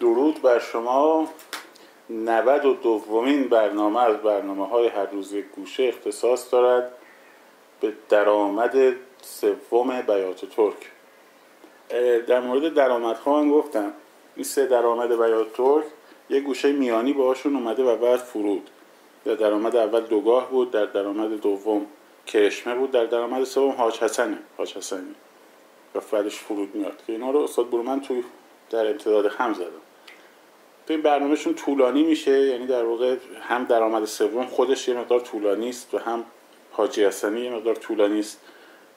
درود بر شما. 92مین برنامه از برنامه‌های هر روز یک گوشه اختصاص دارد به درآمد سوم بیات ترک. در مورد درآمدها هم گفتم. این سه درآمد بیات ترک یک گوشه میانی باهاشون اومده و بعد فرود. در درآمد اول دوگاه بود، در درآمد دوم کرشمه بود، در درآمد سوم حاج حسنی و بعدش فرود میاد که اینا رو استاد برومن توی در امتداد هم زدم. این برنامهشون طولانی میشه، یعنی در واقع هم درآمد سوم خودش یه مقدار طولانی است و هم حاجی حسنی یه مقدار طولانی است.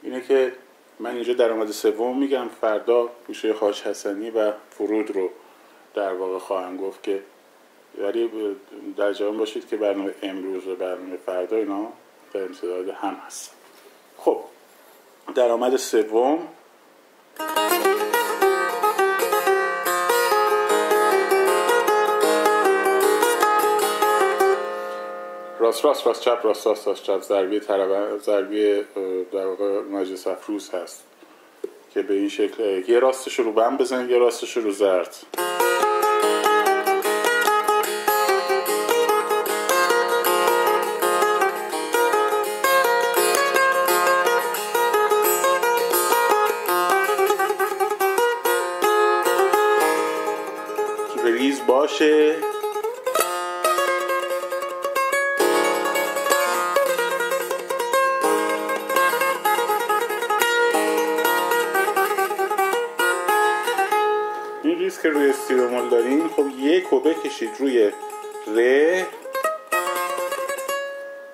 اینه که من اینجا درآمد سوم میگم، فردا گوشه حاج حسنی و فرود رو در واقع خواهم گفت، که ولی در جهان باشید که برنامه امروز و برنامه فردا اینا به امتداد هم هست. خب درآمد سوم راست راست راست چپ راست راست راست چپ ضربی در واقع مجلس افروز هست که به این شکل یه راستش رو بم بزنید، یه راستش رو زرد. ریز باشه که روی سی بمول داریم. خب یک رو بکشید روی ره،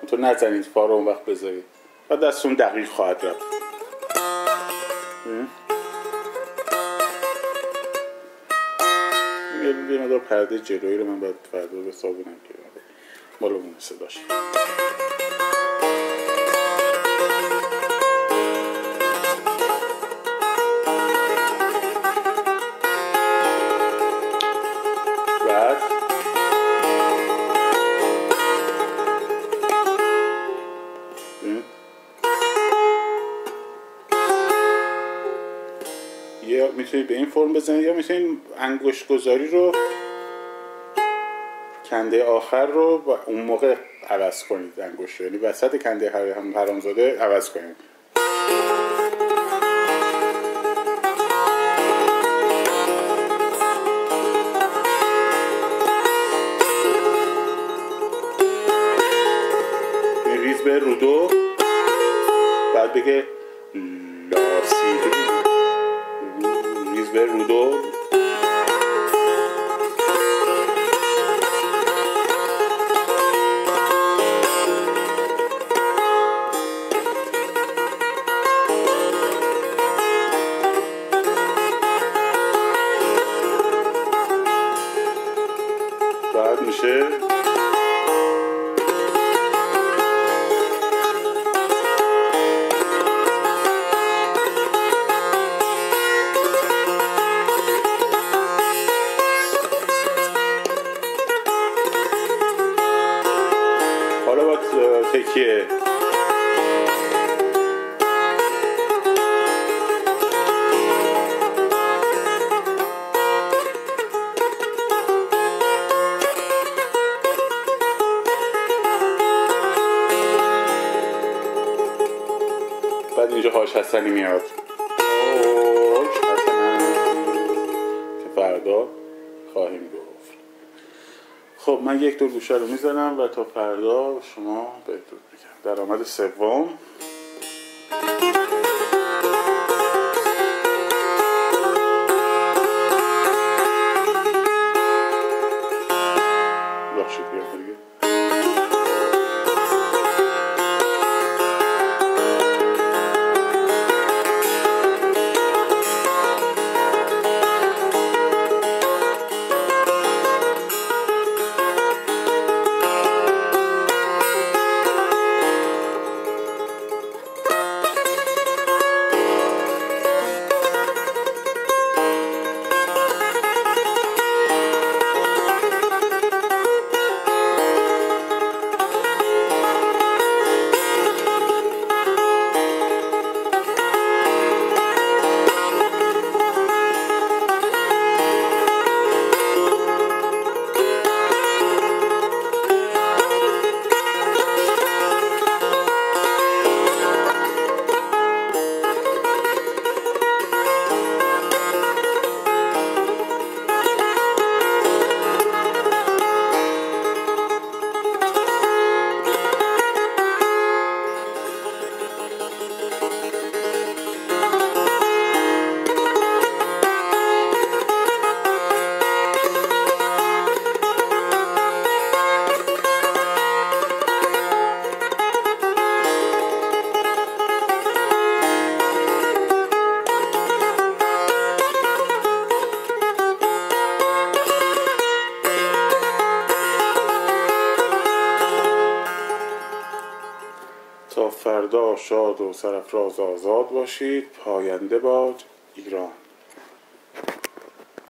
تو نزنید فا رو اون وقت بذارید و دستون دقیق خواهد رفت. یه مدار پرده جلویی رو من باید فردا به صابونم که مالمون صداش میتونید به این فرم بزنید، یا میتونید انگشت گذاری رو کنده آخر رو با اون موقع عوض کنید، انگشت یعنی وسط کنده حرامزاده عوض کنید. ریز به رو دو بعد بگه لاسیدی به رودو، بعد میشه تکیه بعد اینجا حاج حسنی میاد که فردا خواهیم گفت. خب من یک دور گوشه رو میزنم و تا فردا شما بدرود میگم. درآمد سوم شاد و سرفراز آزاد باشید. پاینده باد ایران.